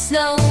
slow.